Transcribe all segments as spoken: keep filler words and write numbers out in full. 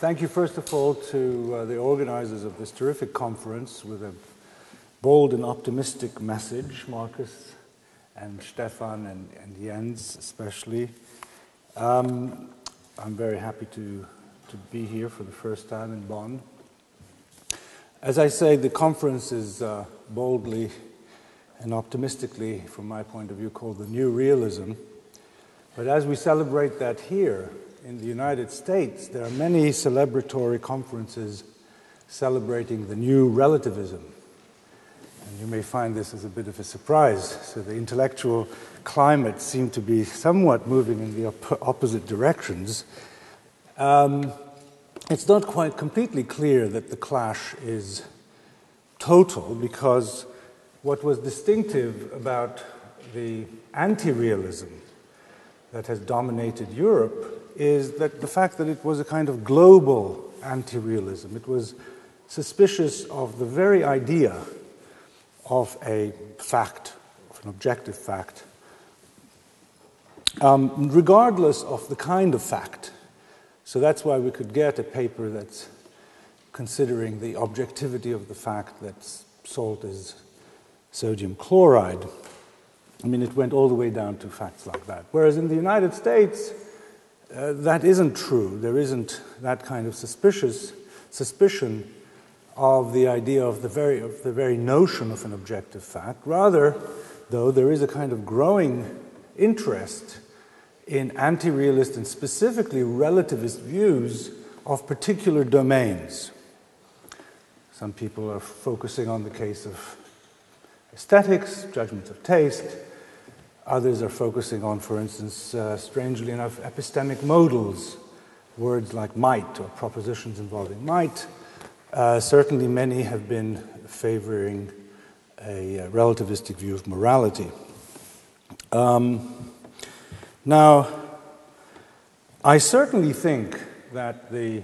Thank you, first of all, to uh, the organizers of this terrific conference with a bold and optimistic message, Markus and Stefan and, and Jens especially. Um, I'm very happy to, to be here for the first time in Bonn. As I say, the conference is uh, boldly and optimistically, from my point of view, called the New Realism. But as we celebrate that here in the United States, there are many celebratory conferences celebrating the New Relativism. And you may find this as a bit of a surprise. So the intellectual climate seemed to be somewhat moving in the op opposite directions. Um, it's not quite completely clear that the clash is total, because what was distinctive about the anti-realism that has dominated Europe is that the fact that it was a kind of global anti-realism. It was suspicious of the very idea of a fact, of an objective fact, um, regardless of the kind of fact. So that's why we could get a paper that's considering the objectivity of the fact that salt is sodium chloride. I mean, it went all the way down to facts like that. Whereas in the United States, uh, that isn't true. There isn't that kind of suspicious suspicion of the idea of the very, of the very notion of an objective fact. Rather, though, there is a kind of growing interest in anti-realist and specifically relativist views of particular domains. Some people are focusing on the case of aesthetics, judgments of taste. Others are focusing on, for instance, uh, strangely enough, epistemic modals, words like might or propositions involving might. Uh, certainly many have been favoring a uh, relativistic view of morality. Um, now, I certainly think that the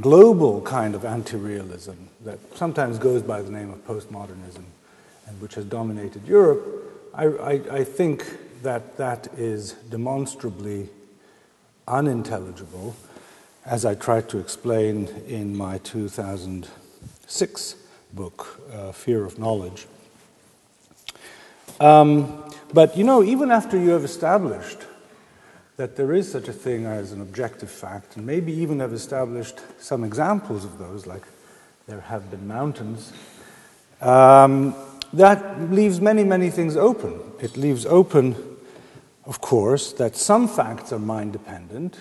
global kind of anti-realism that sometimes goes by the name of postmodernism and which has dominated Europe, I, I, I think that that is demonstrably unintelligible, as I tried to explain in my two thousand six book, uh, Fear of Knowledge. Um, but, you know, even after you have established that there is such a thing as an objective fact, and maybe even have established some examples of those, like there have been mountains, um, that leaves many, many things open. It leaves open, of course, that some facts are mind-dependent.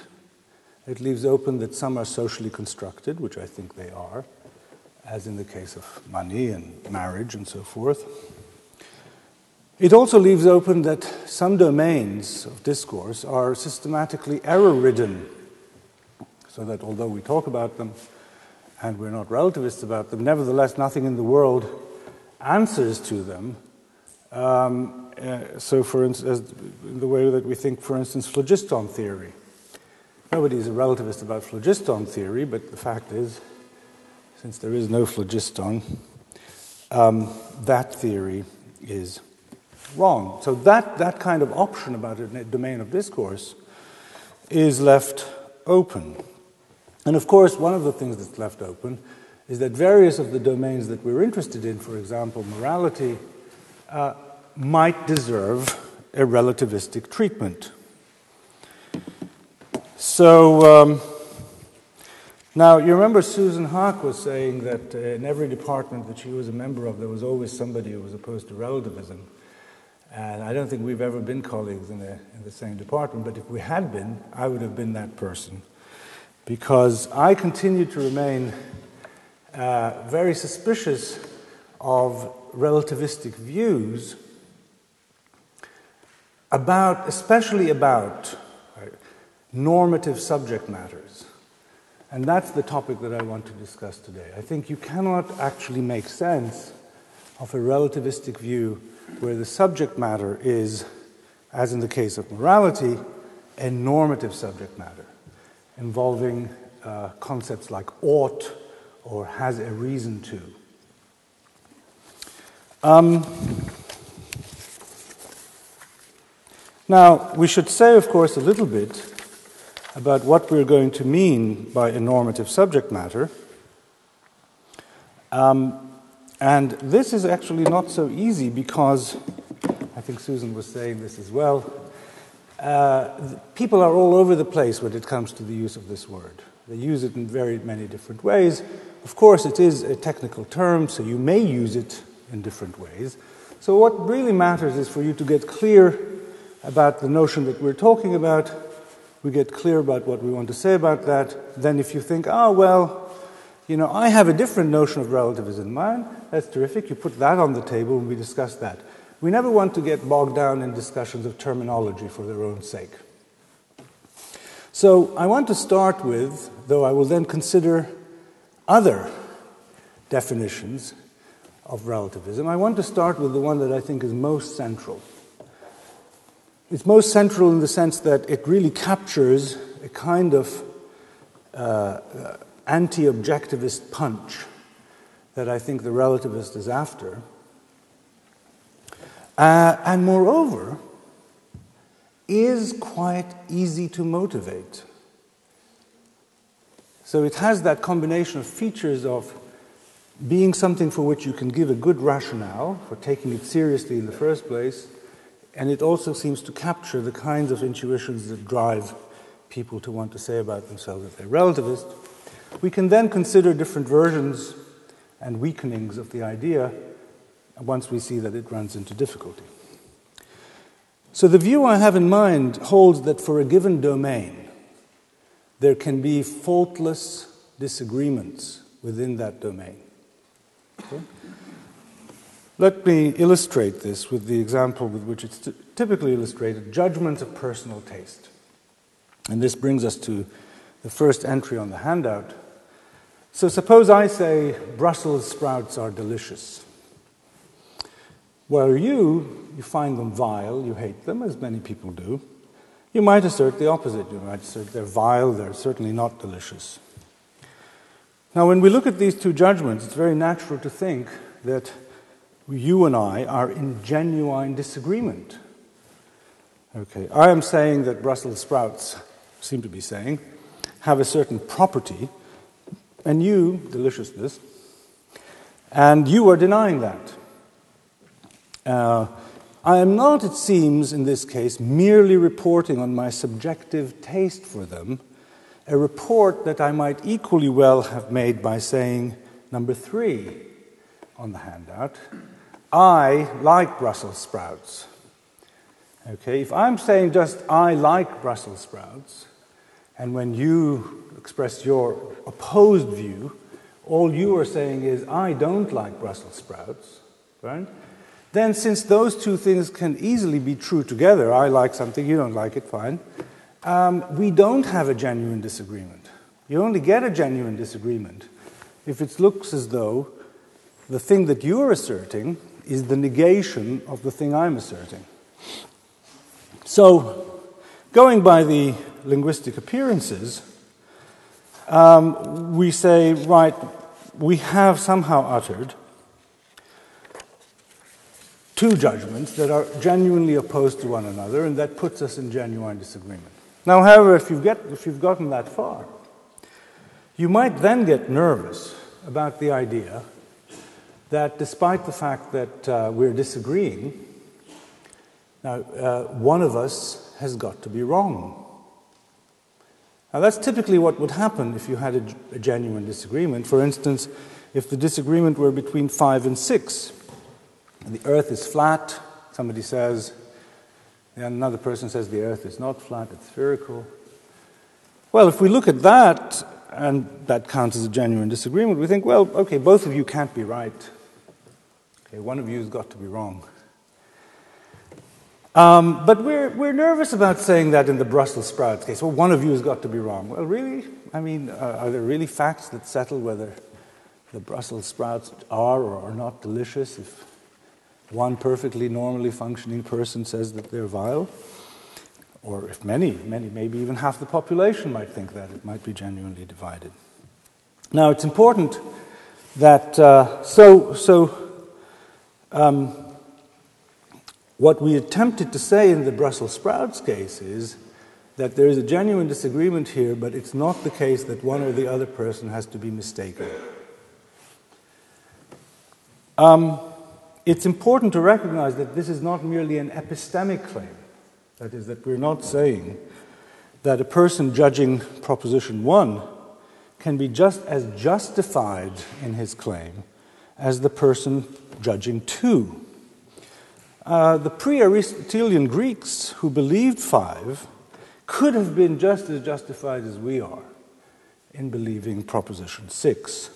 It leaves open that some are socially constructed, which I think they are, as in the case of money and marriage and so forth. It also leaves open that some domains of discourse are systematically error-ridden, so that although we talk about them and we're not relativists about them, nevertheless nothing in the world answers to them. Um, uh, so, for instance, in the way that we think, for instance, phlogiston theory. Nobody's a relativist about phlogiston theory, but the fact is, since there is no phlogiston, um, that theory is wrong. So that, that kind of option about a domain of discourse is left open. And of course, one of the things that's left open is that various of the domains that we're interested in, for example, morality, uh, might deserve a relativistic treatment. So, um, now, you remember Susan Haack was saying that uh, in every department that she was a member of, there was always somebody who was opposed to relativism. And I don't think we've ever been colleagues in the, in the same department, but if we had been, I would have been that person. Because I continue to remain uh, very suspicious of relativistic views about, especially about, normative subject matters. And that's the topic that I want to discuss today. I think you cannot actually make sense of a relativistic view where the subject matter is, as in the case of morality, a normative subject matter involving uh, concepts like ought or has a reason to. Um, Now, we should say, of course, a little bit about what we're going to mean by normative subject matter. Um, and this is actually not so easy because, I think Susan was saying this as well, uh, people are all over the place when it comes to the use of this word. They use it in very many different ways. Of course, it is a technical term, so you may use it in different ways. So what really matters is for you to get clear about the notion that we're talking about. We get clear about what we want to say about that. Then if you think, oh, well, you know, I have a different notion of relativism in mind, that's terrific. You put that on the table and we discuss that. We never want to get bogged down in discussions of terminology for their own sake. So I want to start with, though I will then consider other definitions of relativism, I want to start with the one that I think is most central. It's most central in the sense that it really captures a kind of uh, anti-objectivist punch that I think the relativist is after. Uh, and moreover, is quite easy to motivate. So it has that combination of features of being something for which you can give a good rationale for taking it seriously in the first place, and it also seems to capture the kinds of intuitions that drive people to want to say about themselves that they're relativist. We can then consider different versions and weakenings of the idea once we see that it runs into difficulty. So the view I have in mind holds that for a given domain, there can be faultless disagreements within that domain. Okay? Let me illustrate this with the example with which it's typically illustrated, judgments of personal taste. And this brings us to the first entry on the handout. So suppose I say Brussels sprouts are delicious. Well, you, you find them vile, you hate them, as many people do. You might assert the opposite. You might assert they're vile, they're certainly not delicious. Now, when we look at these two judgments, it's very natural to think that you and I are in genuine disagreement. Okay, I am saying that Brussels sprouts, seem to be saying, have a certain property, and you, deliciousness, and you are denying that. Uh, I am not, it seems, in this case, merely reporting on my subjective taste for them, a report that I might equally well have made by saying, number three on the handout, I like Brussels sprouts. Okay, if I'm saying just I like Brussels sprouts, and when you express your opposed view, all you are saying is I don't like Brussels sprouts, right? Then since those two things can easily be true together, I like something, you don't like it, fine, um, we don't have a genuine disagreement. You only get a genuine disagreement if it looks as though the thing that you're asserting is the negation of the thing I'm asserting. So, going by the linguistic appearances, um, we say, right, we have somehow uttered two judgments that are genuinely opposed to one another, and that puts us in genuine disagreement. Now, however, if you've, get, if you've gotten that far, you might then get nervous about the idea that despite the fact that uh, we're disagreeing, now uh, one of us has got to be wrong. Now that's typically what would happen if you had a, a genuine disagreement. For instance, if the disagreement were between five and six, and the earth is flat, somebody says, and another person says the earth is not flat, it's spherical. Well, if we look at that, and that counts as a genuine disagreement, we think, well, okay, both of you can't be right. Okay, one of you has got to be wrong. Um, but we're, we're nervous about saying that in the Brussels sprouts case. Well, one of you has got to be wrong. Well, really? I mean, uh, are there really facts that settle whether the Brussels sprouts are or are not delicious if one perfectly normally functioning person says that they're vile? Or if many, many, maybe even half the population might think that, it might be genuinely divided. Now, it's important that, uh, so, so um, what we attempted to say in the Brussels sprouts case is that there is a genuine disagreement here, but it's not the case that one or the other person has to be mistaken. Um, it's important to recognize that this is not merely an epistemic claim. That is, that we're not saying that a person judging proposition one can be just as justified in his claim as the person judging two. Uh, the pre-Aristotelian Greeks who believed five could have been just as justified as we are in believing proposition six.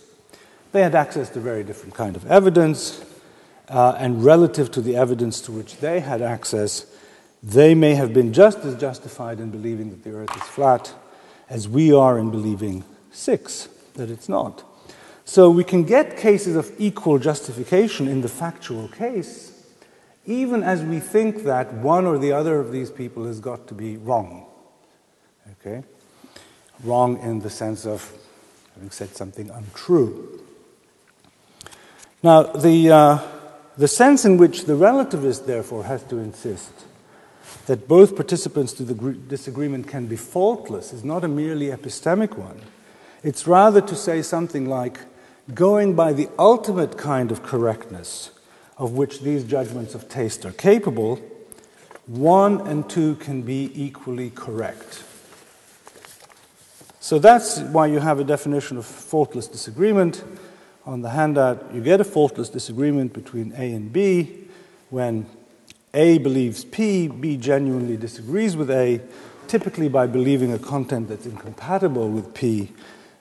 They had access to very different kind of evidence, uh, and relative to the evidence to which they had access, they may have been just as justified in believing that the earth is flat as we are in believing six, that it's not. So we can get cases of equal justification in the factual case, even as we think that one or the other of these people has got to be wrong. Okay? Wrong in the sense of having said something untrue. Now, the, uh, the sense in which the relativist, therefore, has to insist that both participants to the disagreement can be faultless is not a merely epistemic one. It's rather to say something like, going by the ultimate kind of correctness of which these judgments of taste are capable, one and two can be equally correct. So that's why you have a definition of faultless disagreement. On the handout, you get a faultless disagreement between A and B when A believes P, B genuinely disagrees with A, typically by believing a content that's incompatible with P,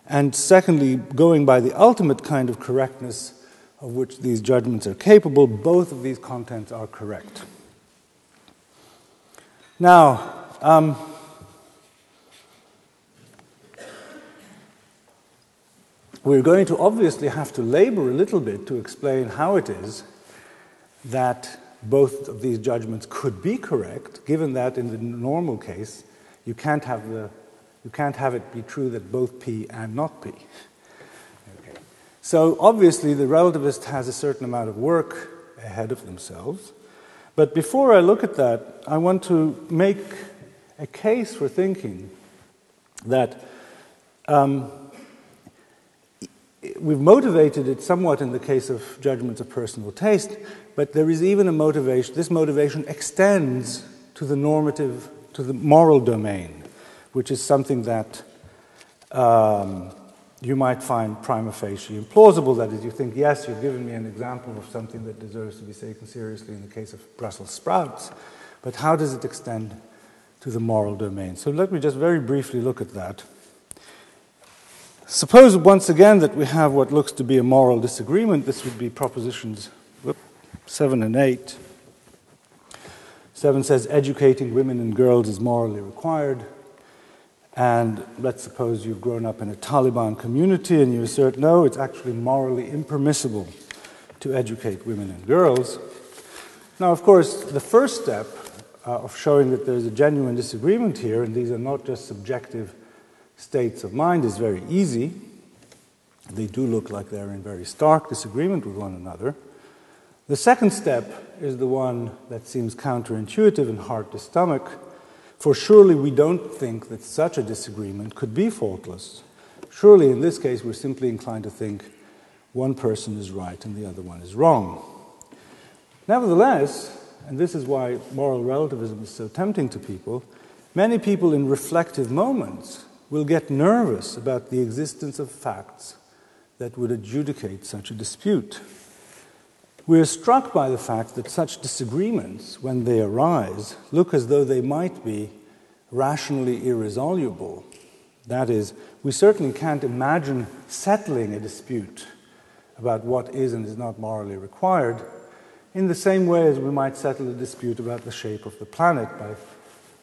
and secondly, going by the ultimate kind of correctness of which these judgments are capable, both of these contents are correct. Now, um, we're going to obviously have to labor a little bit to explain how it is that both of these judgments could be correct, given that in the normal case, you can't have, the, you can't have it be true that both P and not P. So obviously the relativist has a certain amount of work ahead of themselves. But before I look at that, I want to make a case for thinking that um, we've motivated it somewhat in the case of judgments of personal taste, but there is even a motivation. This motivation extends to the normative, to the moral domain, which is something that um, you might find prima facie implausible. That is, you think, yes, you've given me an example of something that deserves to be taken seriously in the case of Brussels sprouts, but how does it extend to the moral domain? So let me just very briefly look at that. Suppose once again that we have what looks to be a moral disagreement. This would be propositions whoop, seven and eight. Seven says educating women and girls is morally required. And let's suppose you've grown up in a Taliban community and you assert, no, it's actually morally impermissible to educate women and girls. Now, of course, the first step uh, of showing that there's a genuine disagreement here, and these are not just subjective states of mind, is very easy. They do look like they're in very stark disagreement with one another. The second step is the one that seems counterintuitive and hard to stomach. For surely we don't think that such a disagreement could be faultless. Surely in this case we're simply inclined to think one person is right and the other one is wrong. Nevertheless, and this is why moral relativism is so tempting to people, many people in reflective moments will get nervous about the existence of facts that would adjudicate such a dispute. We are struck by the fact that such disagreements, when they arise, look as though they might be rationally irresolvable. That is, we certainly can't imagine settling a dispute about what is and is not morally required in the same way as we might settle a dispute about the shape of the planet by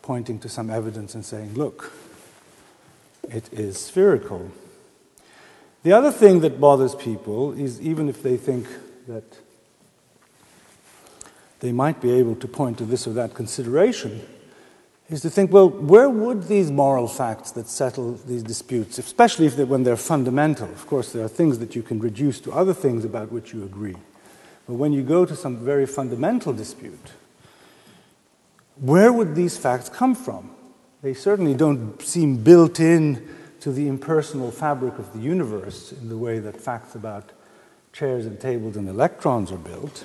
pointing to some evidence and saying, look, it is spherical. The other thing that bothers people is even if they think that they might be able to point to this or that consideration, is to think, well, where would these moral facts that settle these disputes, especially if they're, when they're fundamental? Of course, there are things that you can reduce to other things about which you agree. But when you go to some very fundamental dispute, where would these facts come from? They certainly don't seem built in to the impersonal fabric of the universe in the way that facts about chairs and tables and electrons are built.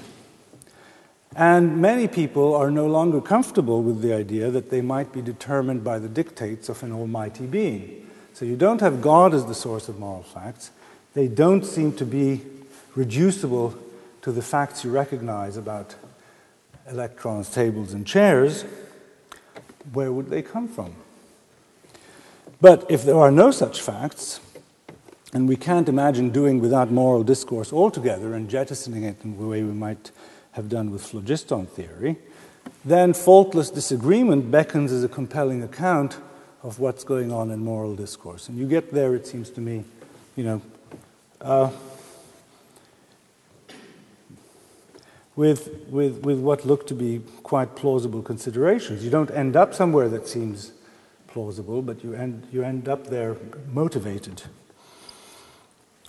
And many people are no longer comfortable with the idea that they might be determined by the dictates of an almighty being. So you don't have God as the source of moral facts. They don't seem to be reducible to the facts you recognize about electrons, tables, and chairs. Where would they come from? But if there are no such facts, and we can't imagine doing without moral discourse altogether and jettisoning it in the way we might have done with phlogiston theory, then faultless disagreement beckons as a compelling account of what's going on in moral discourse. And you get there, it seems to me, you know, uh, with, with, with what look to be quite plausible considerations. You don't end up somewhere that seems plausible, but you end, you end up there motivated.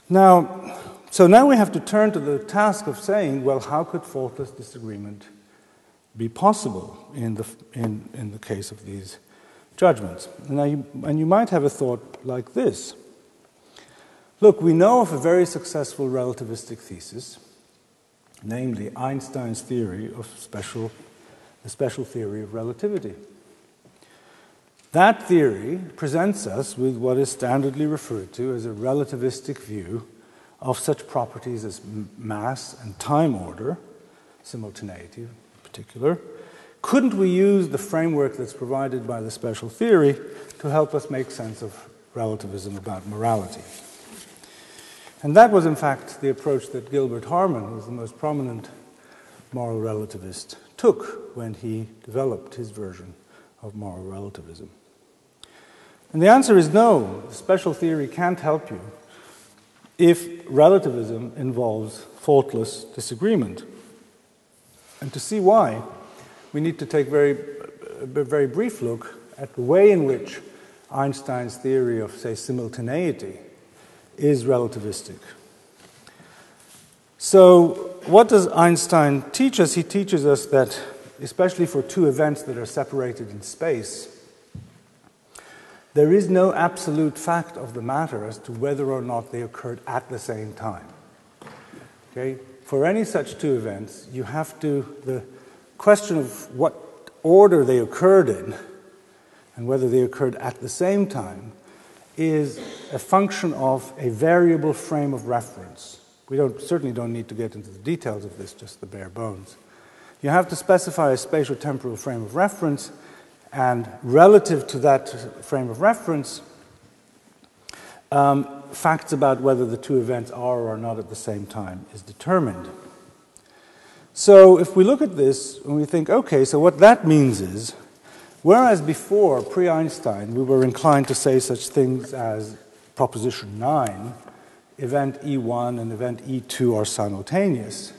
Now, so now we have to turn to the task of saying, well, how could faultless disagreement be possible in the, in, in the case of these judgments? Now you, and you might have a thought like this. Look, we know of a very successful relativistic thesis, namely Einstein's theory of special, the special theory of relativity. That theory presents us with what is standardly referred to as a relativistic view of such properties as mass and time order, simultaneity in particular. Couldn't we use the framework that's provided by the special theory to help us make sense of relativism about morality? And that was, in fact, the approach that Gilbert Harman, who was the most prominent moral relativist, took when he developed his version of moral relativism. And the answer is no, the special theory can't help you if relativism involves faultless disagreement. And to see why, we need to take very, a very brief look at the way in which Einstein's theory of, say, simultaneity is relativistic. So what does Einstein teach us? He teaches us that, especially for two events that are separated in space, there is no absolute fact of the matter as to whether or not they occurred at the same time. Okay? For any such two events, you have to, the question of what order they occurred in and whether they occurred at the same time is a function of a variable frame of reference. We don't, certainly don't need to get into the details of this, just the bare bones. You have to specify a spatial-temporal frame of reference, and relative to that frame of reference, um, facts about whether the two events are or are not at the same time is determined. So if we look at this and we think, okay, so what that means is, whereas before, pre-Einstein, we were inclined to say such things as proposition nine, event E one and event E two are simultaneous.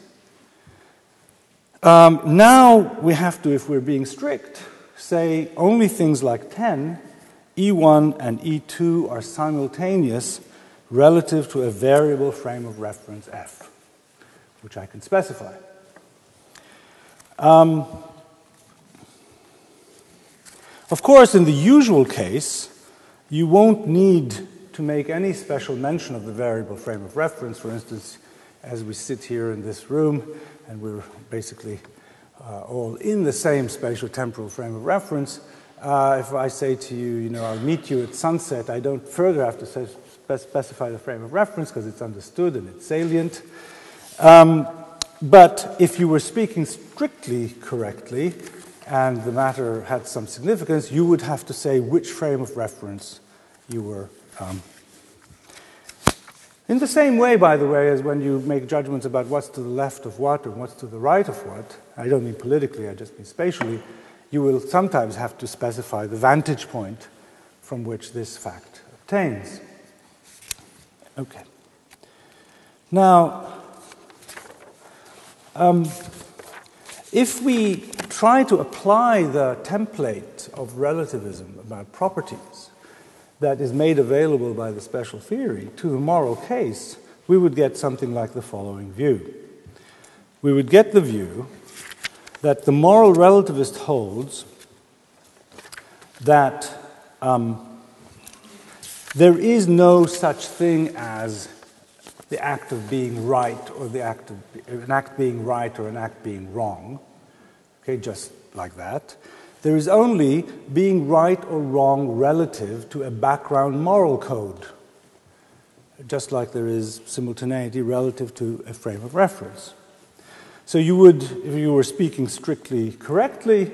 Um, now we have to, if we're being strict, say only things like ten, E one and E two are simultaneous relative to a variable frame of reference F, which I can specify. Um, of course, in the usual case, you won't need to make any special mention of the variable frame of reference. For instance, as we sit here in this room, and we're basically uh, all in the same spatial-temporal frame of reference, uh, if I say to you, you know, I'll meet you at sunset, I don't further have to spe- specify the frame of reference because it's understood and it's salient. Um, but if you were speaking strictly correctly and the matter had some significance, you would have to say which frame of reference you were um, in the same way, by the way, as when you make judgments about what's to the left of what and what's to the right of what, I don't mean politically, I just mean spatially, you will sometimes have to specify the vantage point from which this fact obtains. Okay. Now, um, if we try to apply the template of relativism about properties that is made available by the special theory to the moral case, we would get something like the following view. We would get the view that the moral relativist holds that Um, there is no such thing as the act of being right or the act of an act being right or an act being wrong. Okay, just like that. There is only being right or wrong relative to a background moral code, just like there is simultaneity relative to a frame of reference. So you would, if you were speaking strictly correctly,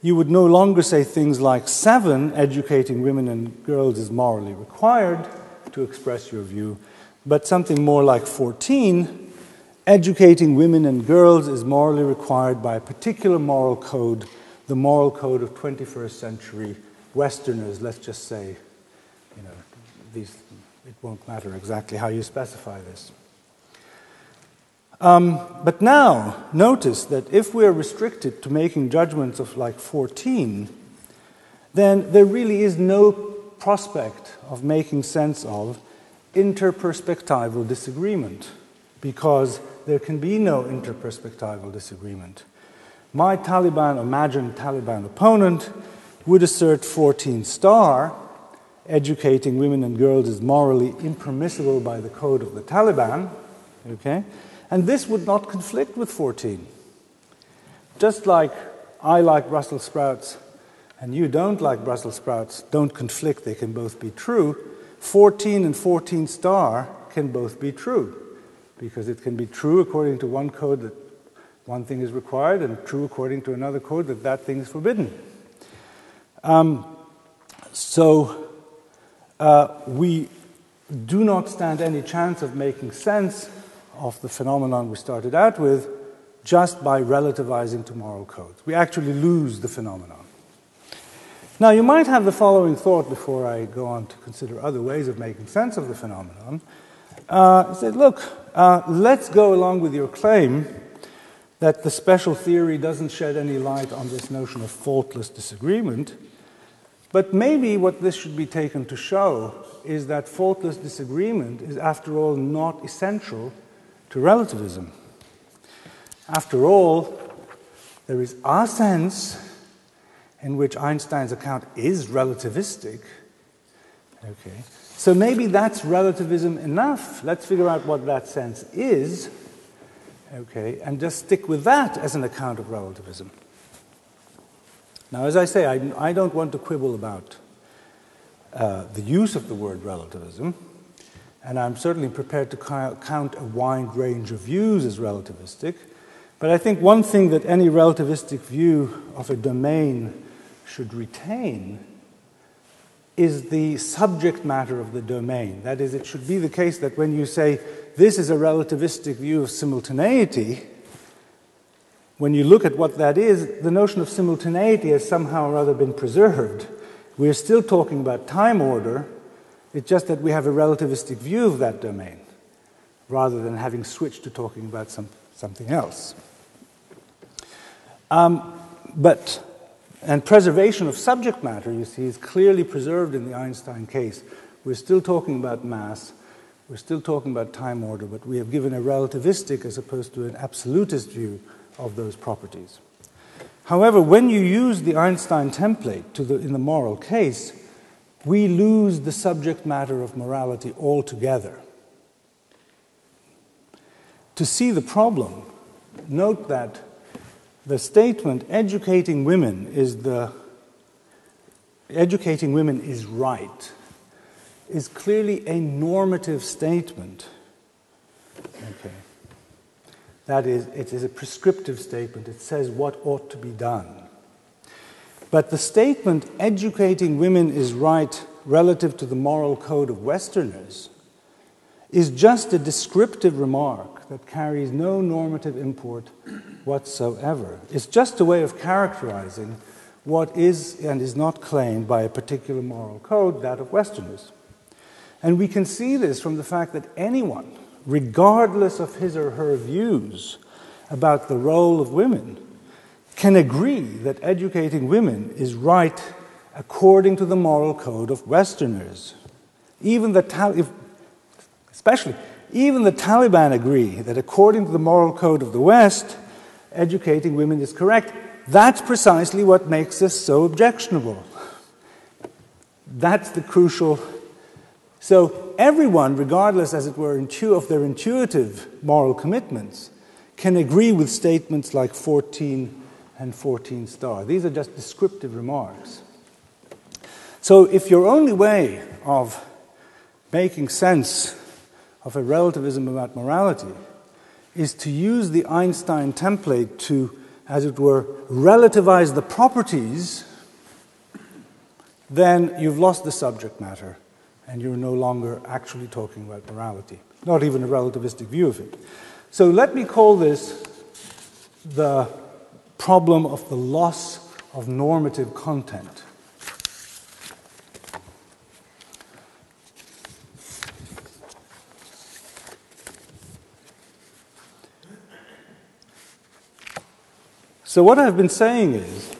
you would no longer say things like seven, educating women and girls is morally required to express your view, but something more like fourteen, educating women and girls is morally required by a particular moral code, the moral code of twenty-first century Westerners, let's just say, you know, these, it won't matter exactly how you specify this. Um, but now, notice that if we're restricted to making judgments of like fourteen, then there really is no prospect of making sense of interperspectival disagreement, because there can be no interperspectival disagreement. My Taliban, imagined Taliban opponent would assert fourteen star, educating women and girls is morally impermissible by the code of the Taliban, okay? And this would not conflict with fourteen. Just like I like Brussels sprouts and you don't like Brussels sprouts, don't conflict, they can both be true. fourteen and fourteen star can both be true, because it can be true according to one code that one thing is required and true according to another code that that thing is forbidden. Um, so uh, we do not stand any chance of making sense of the phenomenon we started out with just by relativizing to moral codes. We actually lose the phenomenon. Now, you might have the following thought before I go on to consider other ways of making sense of the phenomenon. Uh, say, look, uh, let's go along with your claim that the special theory doesn't shed any light on this notion of faultless disagreement, but maybe what this should be taken to show is that faultless disagreement is, after all, not essential to relativism. After all, there is our sense in which Einstein's account is relativistic. Okay. So maybe that's relativism enough. Let's figure out what that sense is, okay, and just stick with that as an account of relativism. Now, as I say, I, I don't want to quibble about uh, the use of the word relativism, and I'm certainly prepared to count a wide range of views as relativistic. But I think one thing that any relativistic view of a domain should retain is the subject matter of the domain. That is, it should be the case that when you say, this is a relativistic view of simultaneity, when you look at what that is, the notion of simultaneity has somehow or other been preserved. We're still talking about time order, it's just that we have a relativistic view of that domain, rather than having switched to talking about some, something else. Um, but, and preservation of subject matter, you see, is clearly preserved in the Einstein case. We're still talking about mass, we're still talking about time order, but we have given a relativistic as opposed to an absolutist view of those properties. However, when you use the Einstein template to the, in the moral case, we lose the subject matter of morality altogether. To see the problem, note that the statement, educating women is the, educating women is right, is clearly a normative statement. Okay. That is, it is a prescriptive statement. It says what ought to be done. But the statement, educating women is right relative to the moral code of Westerners, is just a descriptive remark that carries no normative import whatsoever. It's just a way of characterizing what is and is not claimed by a particular moral code, that of Westerners. And we can see this from the fact that anyone, regardless of his or her views about the role of women, can agree that educating women is right according to the moral code of Westerners. Even the Tal- if, especially Even the Taliban agree that according to the moral code of the West, educating women is correct. That's precisely what makes this so objectionable. That's the crucial. So everyone, regardless, as it were, of their intuitive moral commitments, can agree with statements like fourteen and fourteen star. These are just descriptive remarks. So if your only way of making sense of a relativism about morality is to use the Einstein template to, as it were, relativize the properties, then you've lost the subject matter and you're no longer actually talking about morality. Not even a relativistic view of it. So let me call this the problem of the loss of normative content. So what I've been saying is,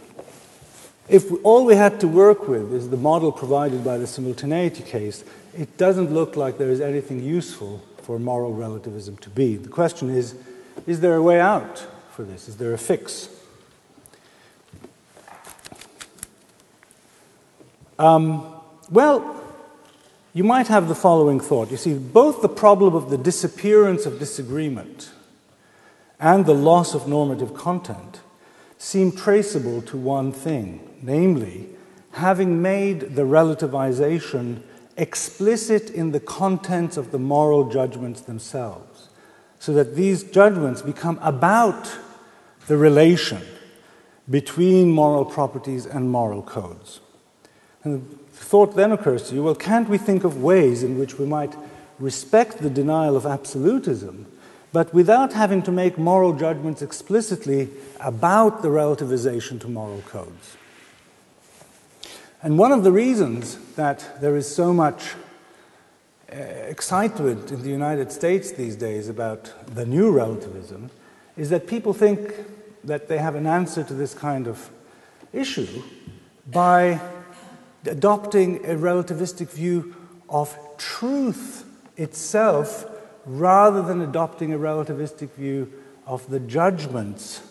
if all we had to work with is the model provided by the simultaneity case, it doesn't look like there is anything useful for moral relativism to be. The question is, is there a way out for this? Is there a fix? Um, well, you might have the following thought. You see, both the problem of the disappearance of disagreement and the loss of normative content seem traceable to one thing, namely, having made the relativization explicit in the contents of the moral judgments themselves, so that these judgments become about the relation between moral properties and moral codes. And the thought then occurs to you, well, can't we think of ways in which we might respect the denial of absolutism, but without having to make moral judgments explicitly about the relativization to moral codes? And one of the reasons that there is so much uh, excitement in the United States these days about the new relativism is that people think that they have an answer to this kind of issue by adopting a relativistic view of truth itself rather than adopting a relativistic view of the judgments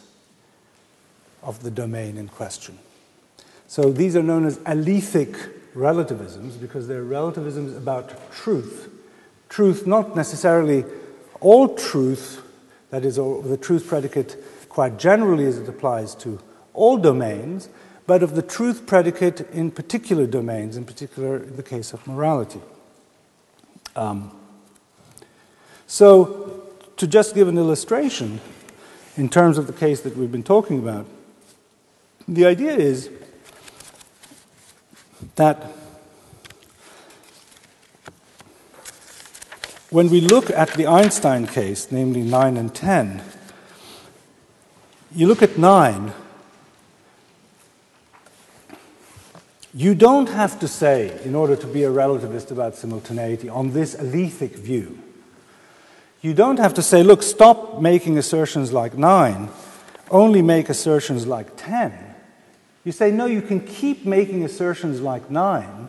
of the domain in question. So these are known as alethic relativisms because they're relativisms about truth. Truth, not necessarily all truth, that is, or the truth predicate quite generally as it applies to all domains, but of the truth predicate in particular domains, in particular in the case of morality. Um, So, to just give an illustration, in terms of the case that we've been talking about, the idea is that when we look at the Einstein case, namely nine and ten, you look at nine, you don't have to say, in order to be a relativist about simultaneity, on this alethic view, you don't have to say, look, stop making assertions like nine, only make assertions like ten. You say, no, you can keep making assertions like nine,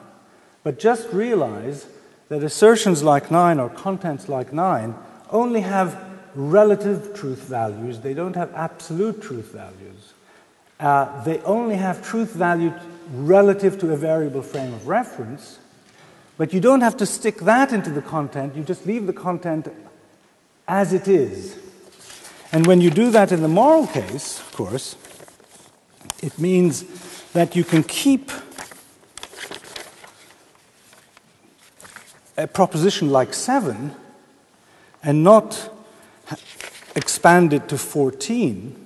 but just realize that assertions like nine or contents like nine only have relative truth values. They don't have absolute truth values. Uh, they only have truth value relative to a variable frame of reference, but you don't have to stick that into the content. You just leave the content as it is. And when you do that in the moral case, of course, it means that you can keep a proposition like seven and not expand it to fourteen.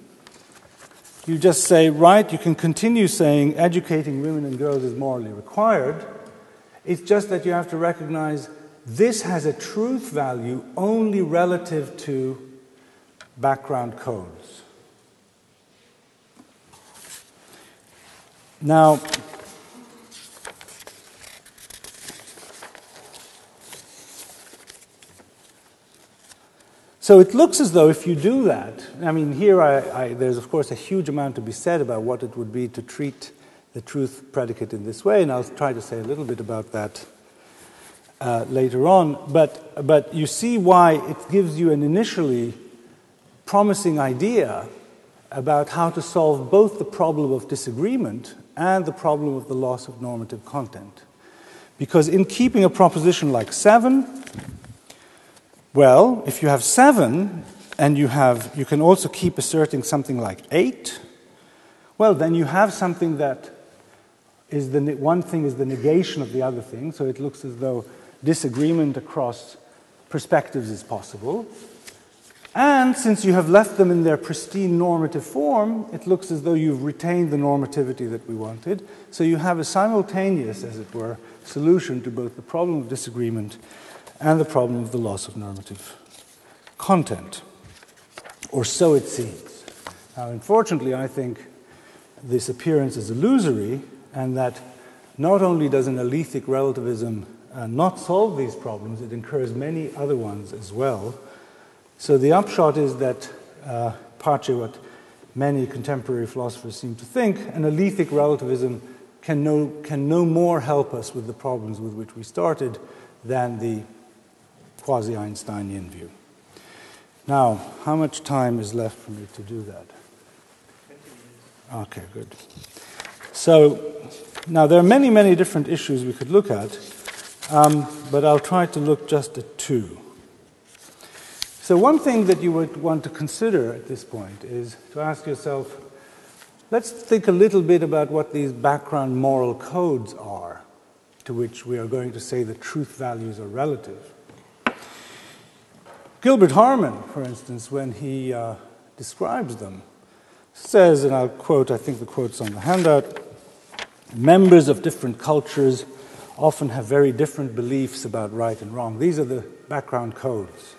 You just say, right, you can continue saying educating women and girls is morally required. It's just that you have to recognize this has a truth value only relative to background codes. Now, so it looks as though if you do that, I mean, here I, I, there's of course a huge amount to be said about what it would be to treat the truth predicate in this way, and I'll try to say a little bit about that Uh, later on, but, but you see why it gives you an initially promising idea about how to solve both the problem of disagreement and the problem of the loss of normative content. Because in keeping a proposition like seven, well, if you have seven and you have, you can also keep asserting something like eight, well, then you have something that is the, one thing is the negation of the other thing, so it looks as though disagreement across perspectives is possible. And since you have left them in their pristine normative form, it looks as though you've retained the normativity that we wanted. So you have a simultaneous, as it were, solution to both the problem of disagreement and the problem of the loss of normative content. Or so it seems. Now, unfortunately, I think this appearance is illusory, and that not only does an alethic relativism uh, not solve these problems, it incurs many other ones as well. So the upshot is that, uh, partly what many contemporary philosophers seem to think, an alethic relativism can no, can no more help us with the problems with which we started than the quasi-Einsteinian view. Now, how much time is left for me to do that? Okay, good. So, now there are many, many different issues we could look at, um, but I'll try to look just at two. So one thing that you would want to consider at this point is to ask yourself, let's think a little bit about what these background moral codes are to which we are going to say the truth values are relative. Gilbert Harman, for instance, when he uh, describes them, says, and I'll quote, I think the quote's on the handout, members of different cultures often have very different beliefs about right and wrong. These are the background codes.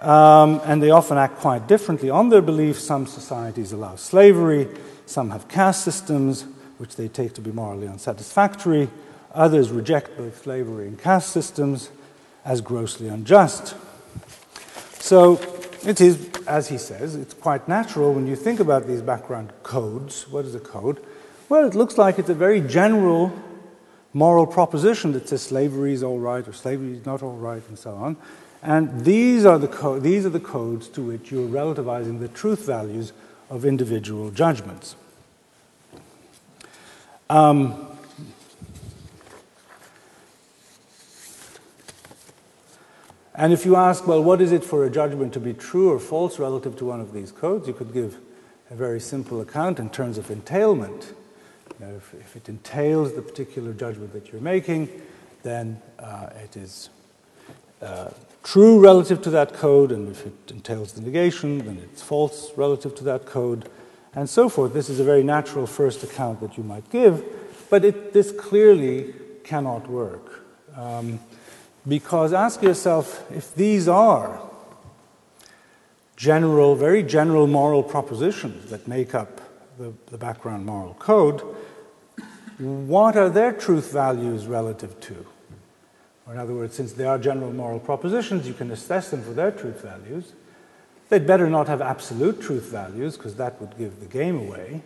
Um, and they often act quite differently on their beliefs. Some societies allow slavery, some have caste systems, which they take to be morally unsatisfactory. Others reject both slavery and caste systems as grossly unjust. So it is, as he says, it's quite natural when you think about these background codes. What is a code? Well, it looks like it's a very general moral proposition that says slavery is all right or slavery is not all right and so on. And these are, the these are the codes to which you're relativizing the truth values of individual judgments. Um, and if you ask, well, what is it for a judgment to be true or false relative to one of these codes, you could give a very simple account in terms of entailment. You know, if, if it entails the particular judgment that you're making, then uh, it is... Uh, true relative to that code, and if it entails the negation, then it's false relative to that code, and so forth. This is a very natural first account that you might give, but it, this clearly cannot work. Um, because ask yourself, if these are general, very general moral propositions that make up the, the background moral code, what are their truth values relative to? Or in other words, since they are general moral propositions, you can assess them for their truth values. They'd better not have absolute truth values, because that would give the game away.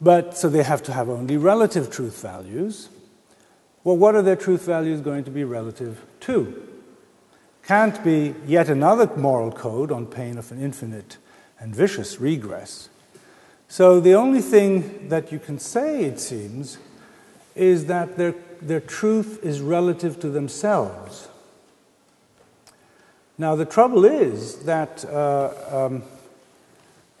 But, so they have to have only relative truth values. Well, what are their truth values going to be relative to? Can't be yet another moral code on pain of an infinite and vicious regress. So the only thing that you can say, it seems, is that their, their truth is relative to themselves. Now, the trouble is that uh, um,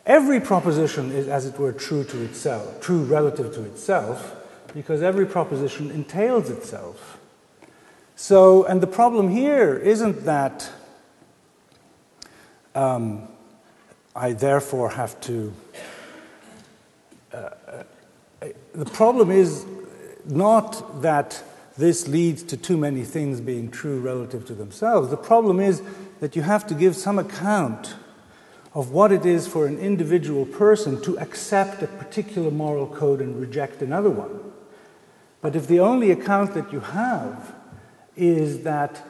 every proposition is, as it were, true to itself, true relative to itself, because every proposition entails itself. So, and the problem here isn't that um, I therefore have to... Uh, I, the problem is... not that this leads to too many things being true relative to themselves. The problem is that you have to give some account of what it is for an individual person to accept a particular moral code and reject another one. But if the only account that you have is that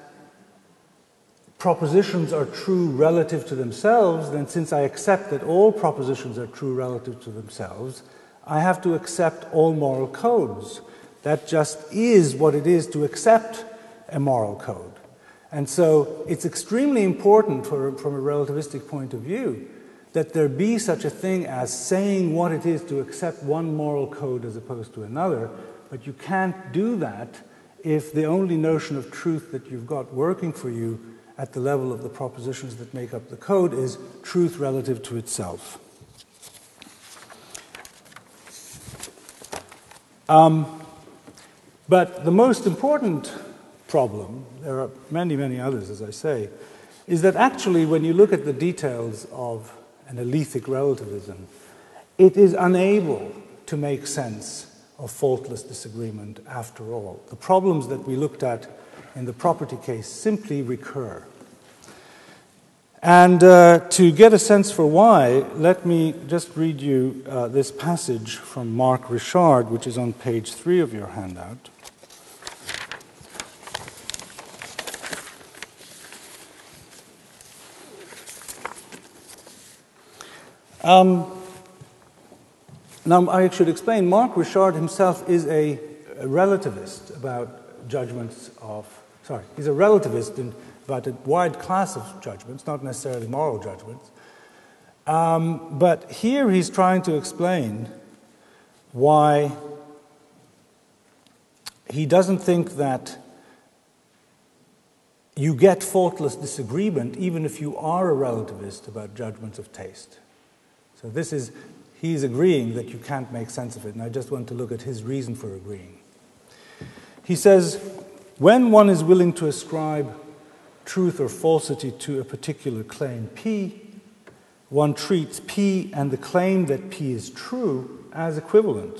propositions are true relative to themselves, then since I accept that all propositions are true relative to themselves, I have to accept all moral codes. That just is what it is to accept a moral code. And so it's extremely important for, from a relativistic point of view that there be such a thing as saying what it is to accept one moral code as opposed to another, But you can't do that if the only notion of truth that you've got working for you at the level of the propositions that make up the code is truth relative to itself. Um, but the most important problem, there are many, many others, as I say, is that actually when you look at the details of an alethic relativism, it is unable to make sense of faultless disagreement after all. The problems that we looked at in the property case simply recur. And uh, to get a sense for why, let me just read you uh, this passage from Mark Richard, which is on page three of your handout. Um, now, I should explain, Mark Richard himself is a, a relativist about judgments of, sorry, he's a relativist in, about a wide class of judgments, not necessarily moral judgments. Um, but here he's trying to explain why he doesn't think that you get faultless disagreement even if you are a relativist about judgments of taste. So this is, he's agreeing that you can't make sense of it, and I just want to look at his reason for agreeing. He says, when one is willing to ascribe truth or falsity to a particular claim P, one treats P and the claim that P is true as equivalent.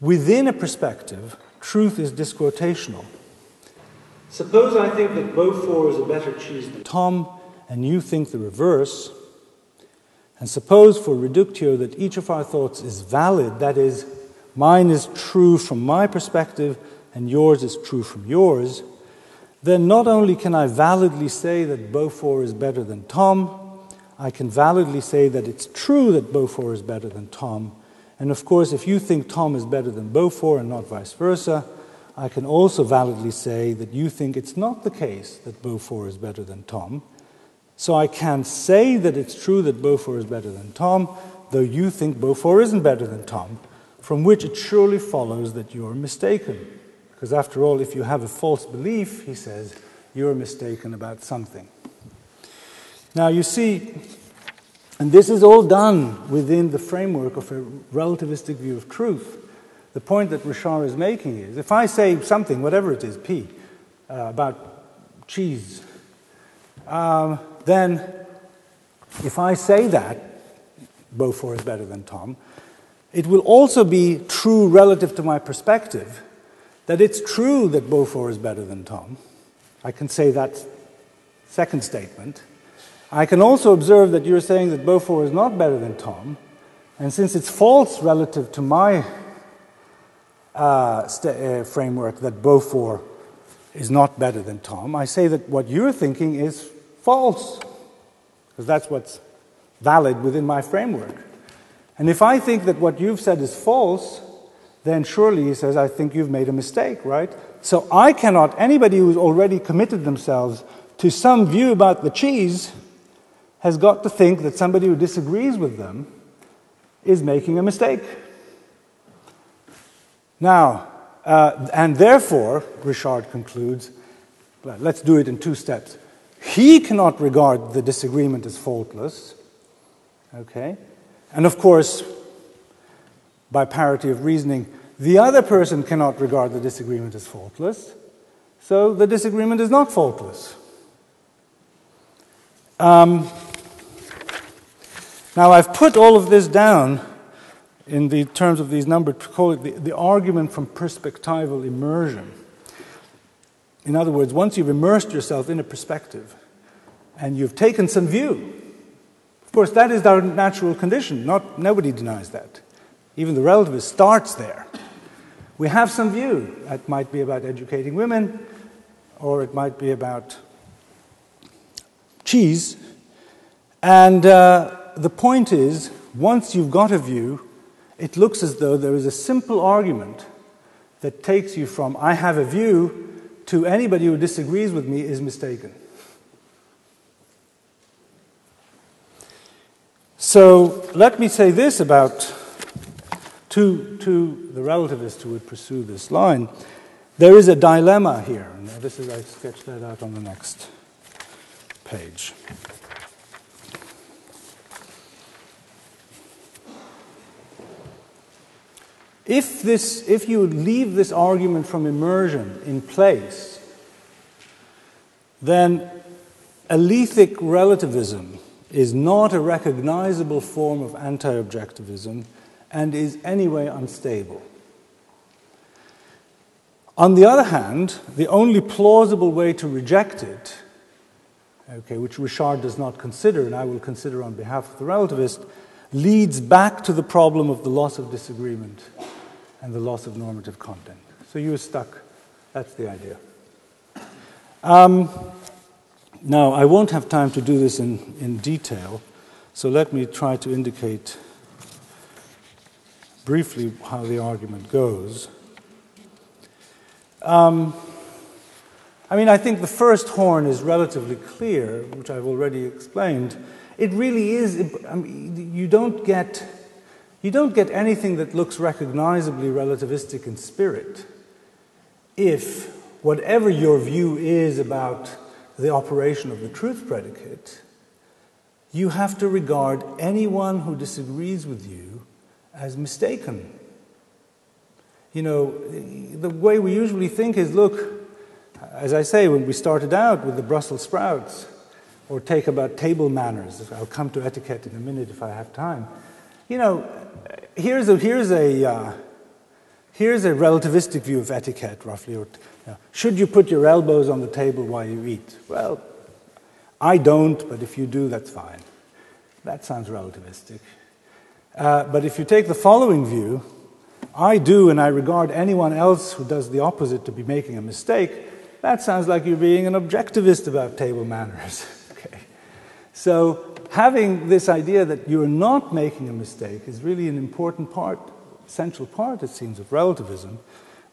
Within a perspective, truth is disquotational. Suppose I think that Beaufort is a better cheese than Tom, and you think the reverse. And suppose for reductio that each of our thoughts is valid, that is, mine is true from my perspective and yours is true from yours, then not only can I validly say that Beaufort is better than Tom, I can validly say that it's true that Beaufort is better than Tom. And of course, if you think Tom is better than Beaufort and not vice versa, I can also validly say that you think it's not the case that Beaufort is better than Tom. So I can say that it's true that Beaufort is better than Tom, though you think Beaufort isn't better than Tom, from which it surely follows that you are mistaken. Because after all, if you have a false belief, he says, you're mistaken about something. Now you see, and this is all done within the framework of a relativistic view of truth. The point that Richard is making is, if I say something, whatever it is, P, uh, about cheese, um, then if I say that Beaufort is better than Tom, it will also be true relative to my perspective that it's true that Beaufort is better than Tom. I can say that second statement. I can also observe that you're saying that Beaufort is not better than Tom, and since it's false relative to my uh, st uh, framework that Beaufort is not better than Tom, I say that what you're thinking is false, because that's what's valid within my framework. And if I think that what you've said is false, then surely, he says, I think you've made a mistake, right? So I cannot, anybody who's already committed themselves to some view about the cheese has got to think that somebody who disagrees with them is making a mistake. Now, uh, and therefore, Richard concludes, well, let's do it in two steps. He cannot regard the disagreement as faultless, okay? And of course, by parity of reasoning, the other person cannot regard the disagreement as faultless, so the disagreement is not faultless. Um, now, I've put all of this down in the terms of these numbers to call it the, the argument from perspectival immersion. In other words, once you've immersed yourself in a perspective and you've taken some view, of course, that is our natural condition. Not, nobody denies that. Even the relativist starts there. We have some view. It might be about educating women, or it might be about cheese. And uh, the point is, once you've got a view, it looks as though there is a simple argument that takes you from, I have a view, to anybody who disagrees with me is mistaken. So let me say this about to, to the relativists who would pursue this line, there is a dilemma here. Now this is, I sketched that out on the next page. If, this, if you leave this argument from immersion in place, then alethic relativism is not a recognizable form of anti-objectivism and is anyway unstable. On the other hand, the only plausible way to reject it, okay, which Richard does not consider, and I will consider on behalf of the relativist, leads back to the problem of the loss of disagreement and the loss of normative content. So you're stuck. That's the idea. Um, now, I won't have time to do this in, in detail, so let me try to indicate briefly how the argument goes. Um, I mean, I think the first horn is relatively clear, which I've already explained. It really is, I mean, you don't get, you don't get anything that looks recognizably relativistic in spirit if whatever your view is about the operation of the truth predicate, you have to regard anyone who disagrees with you as mistaken. You know, the way we usually think is, look, as I say, when we started out with the Brussels sprouts, or take about table manners. I'll come to etiquette in a minute if I have time. You know, here's a, here's a, uh, here's a relativistic view of etiquette, roughly. Or, you know, should you put your elbows on the table while you eat? Well, I don't, but if you do, that's fine. That sounds relativistic. Uh, but if you take the following view, I do, and I regard anyone else who does the opposite to be making a mistake, that sounds like you're being an objectivist about table manners. So having this idea that you're not making a mistake is really an important part, central part, it seems, of relativism.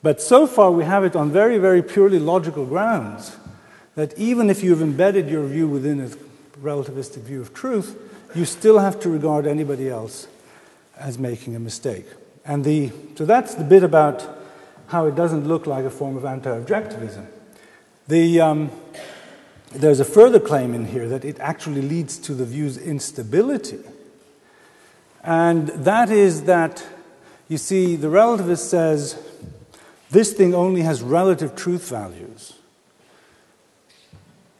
But so far we have it on very, very purely logical grounds that even if you've embedded your view within a relativistic view of truth, you still have to regard anybody else as making a mistake. And the, so that's the bit about how it doesn't look like a form of anti-objectivism. The... Um, There's a further claim in here that it actually leads to the view's instability. And that is that, you see, the relativist says, this thing only has relative truth values.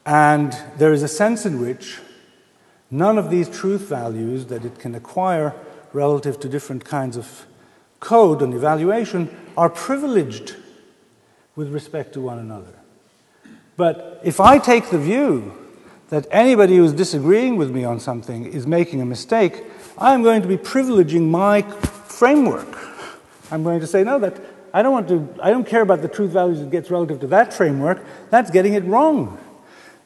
And there is a sense in which none of these truth values that it can acquire relative to different kinds of code and evaluation are privileged with respect to one another. But if I take the view that anybody who's disagreeing with me on something is making a mistake, I'm going to be privileging my framework. I'm going to say, no, that I don't want to, I don't care about the truth values it gets relative to that framework. That's getting it wrong.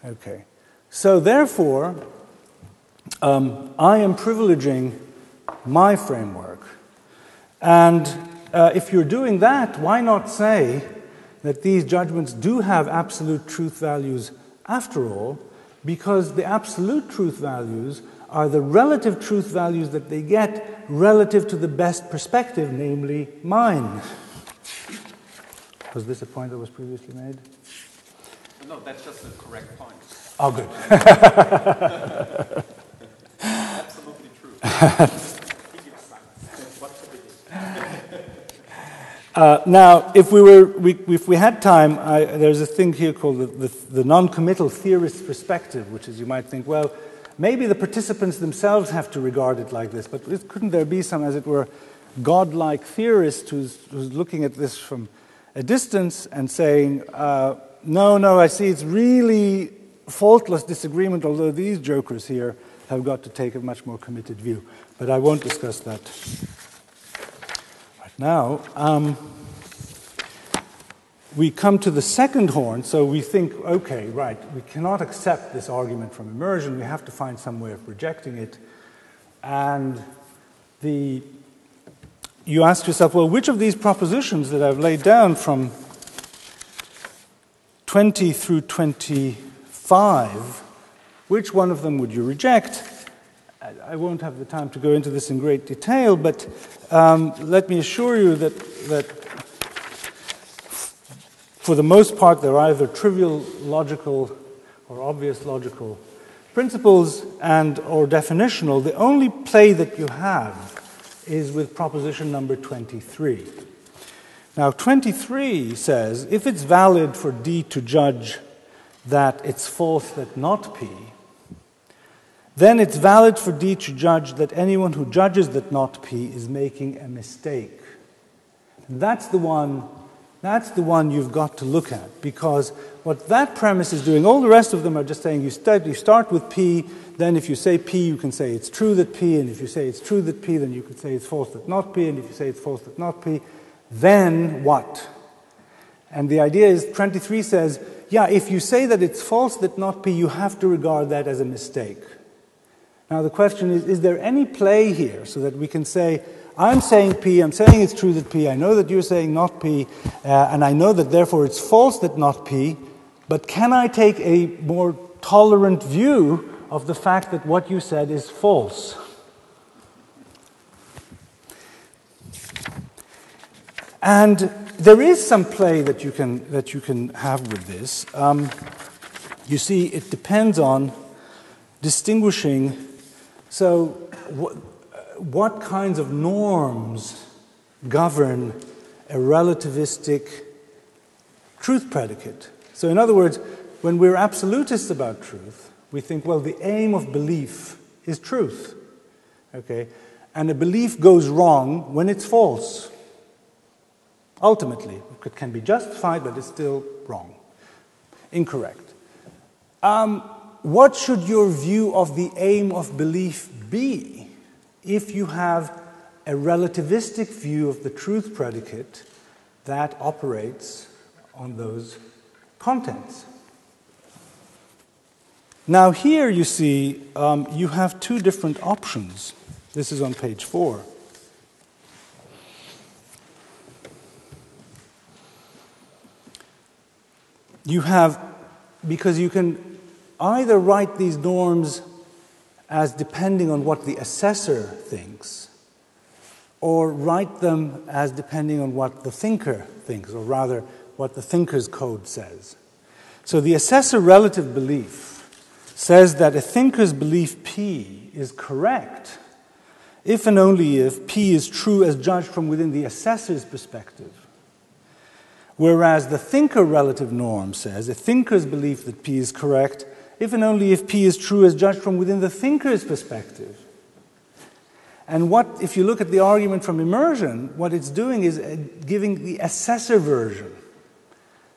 Okay. So therefore, um, I am privileging my framework. And uh, if you're doing that, why not say that these judgments do have absolute truth values after all, because the absolute truth values are the relative truth values that they get relative to the best perspective, namely mine. Was this a point that was previously made? No, that's just the correct point. Oh, good. Absolutely true. Uh, now, if we, were, we, if we had time, I, there's a thing here called the, the, the non-committal theorist perspective, which is you might think, well, maybe the participants themselves have to regard it like this, but couldn't there be some, as it were, godlike theorist who's, who's looking at this from a distance and saying, uh, no, no, I see it's really faultless disagreement, although these jokers here have got to take a much more committed view. But I won't discuss that. Now, um, we come to the second horn, so we think, okay, right, we cannot accept this argument from immersion, we have to find some way of rejecting it. And the, you ask yourself, well, which of these propositions that I've laid down from twenty through twenty-five, which one of them would you reject? I won't have the time to go into this in great detail, but um, let me assure you that, that for the most part, they're either trivial logical or obvious logical principles and or definitional. The only play that you have is with proposition number twenty-three. Now, twenty-three says, if it's valid for D to judge that it's false that not P, then it's valid for D to judge that anyone who judges that not P is making a mistake. And that's the one, that's the one you've got to look at, because what that premise is doing, all the rest of them are just saying you start, you start with P, then if you say P, you can say it's true that P, and if you say it's true that P, then you can say it's false that not P, and if you say it's false that not P, then what? And the idea is, twenty-three says, yeah, if you say that it's false that not P, you have to regard that as a mistake. Now the question is, is there any play here so that we can say, I'm saying P, I'm saying it's true that P, I know that you're saying not P, uh, and I know that therefore it's false that not P, but can I take a more tolerant view of the fact that what you said is false? And there is some play that you can, that you can have with this. Um, you see, it depends on distinguishing. So, what, what kinds of norms govern a relativistic truth predicate? So, in other words, when we're absolutists about truth, we think, well, the aim of belief is truth, okay? And a belief goes wrong when it's false. Ultimately, it can be justified, but it's still wrong, incorrect. Um, What should your view of the aim of belief be if you have a relativistic view of the truth predicate that operates on those contents? Now here you see um, you have two different options. This is on page four. You have, because you can either write these norms as depending on what the assessor thinks, or write them as depending on what the thinker thinks, or rather, what the thinker's code says. So the assessor relative belief says that a thinker's belief P is correct if and only if P is true as judged from within the assessor's perspective. Whereas the thinker relative norm says a thinker's belief that P is correct if and only if P is true as judged from within the thinker's perspective. And what, if you look at the argument from immersion, what it's doing is giving the assessor version.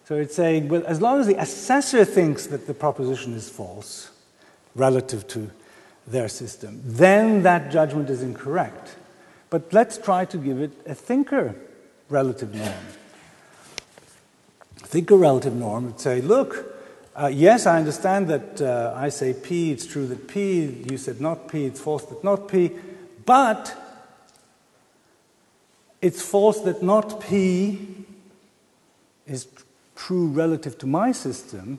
So it's saying, well, as long as the assessor thinks that the proposition is false relative to their system, then that judgment is incorrect. But let's try to give it a thinker relative norm. Thinker relative norm would say, look, Uh, yes, I understand that uh, I say P, it's true that P, you said not P, it's false that not P, but it's false that not P is true relative to my system,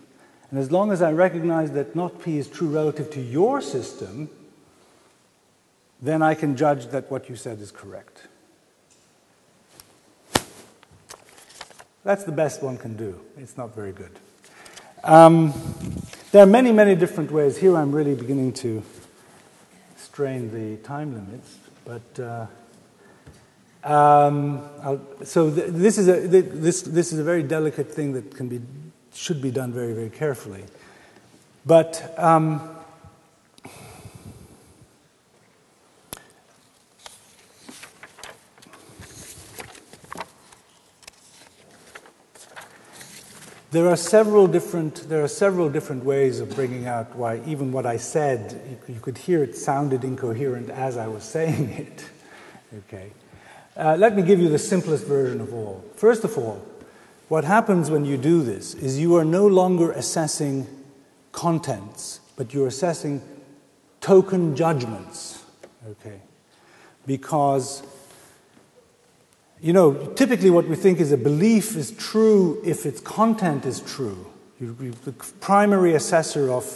and as long as I recognize that not P is true relative to your system, then I can judge that what you said is correct. That's the best one can do. It's not very good. Um, there are many, many different ways. Here I'm really beginning to strain the time limits, but uh, um, I'll, so th this is a th this this is a very delicate thing that can be should be done very, very carefully. But um, There are several different, there are several different ways of bringing out why even what I said, you, you could hear it sounded incoherent as I was saying it. Okay. Uh, let me give you the simplest version of all. First of all, what happens when you do this is you are no longer assessing contents, but you're assessing token judgments. Okay. Because, you know, typically what we think is a belief is true if its content is true. You, you, the primary assessor of,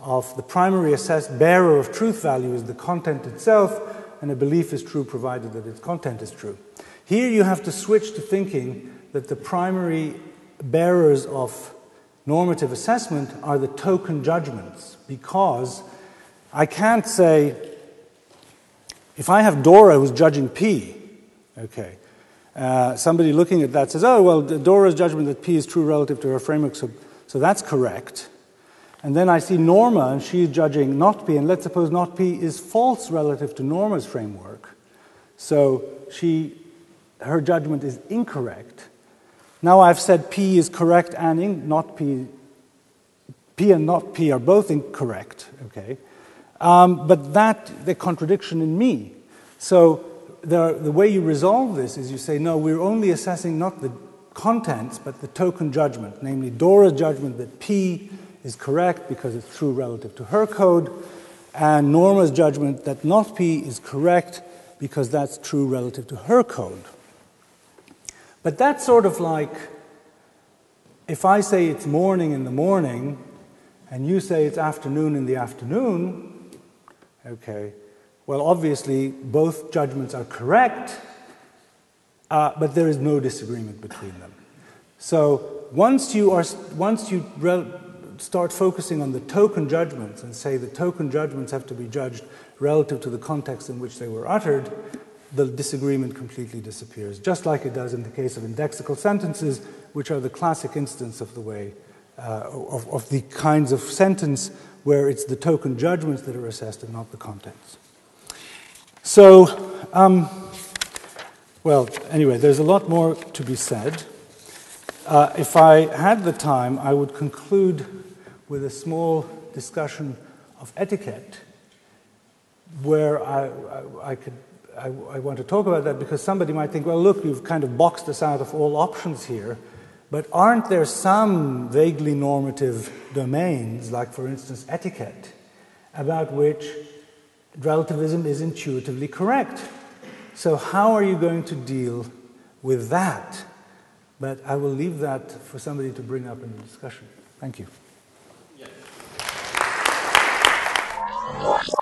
of the primary assessed bearer of truth value is the content itself, and a belief is true provided that its content is true. Here you have to switch to thinking that the primary bearers of normative assessment are the token judgments, because I can't say, if I have Dora who's judging P, okay, uh, somebody looking at that says, oh, well, Dora's judgment that P is true relative to her framework, so, so that's correct. And then I see Norma, and she's judging not P, and let's suppose not P is false relative to Norma's framework. So she, her judgment is incorrect. Now I've said P is correct and in, not P, P and not P are both incorrect, okay? Um, but that, the contradiction in me. So the, the way you resolve this is you say, no, we're only assessing not the contents, but the token judgment, namely Dora's judgment that P is correct because it's true relative to her code, and Norma's judgment that not P is correct because that's true relative to her code. But that's sort of like if I say it's morning in the morning and you say it's afternoon in the afternoon, okay, well, obviously both judgments are correct, uh, but there is no disagreement between them. So once you are, once you start focusing on the token judgments and say the token judgments have to be judged relative to the context in which they were uttered, the disagreement completely disappears, just like it does in the case of indexical sentences, which are the classic instance of the way, uh, of, of the kinds of sentence where it's the token judgments that are assessed and not the contents. So, um, well, anyway, there's a lot more to be said. Uh, if I had the time, I would conclude with a small discussion of etiquette, where I, I, I could, I, I want to talk about that because somebody might think, well, look, you've kind of boxed us out of all options here, but aren't there some vaguely normative domains, like, for instance, etiquette, about which relativism is intuitively correct? So how are you going to deal with that? But I will leave that for somebody to bring up in the discussion. Thank you. Yeah.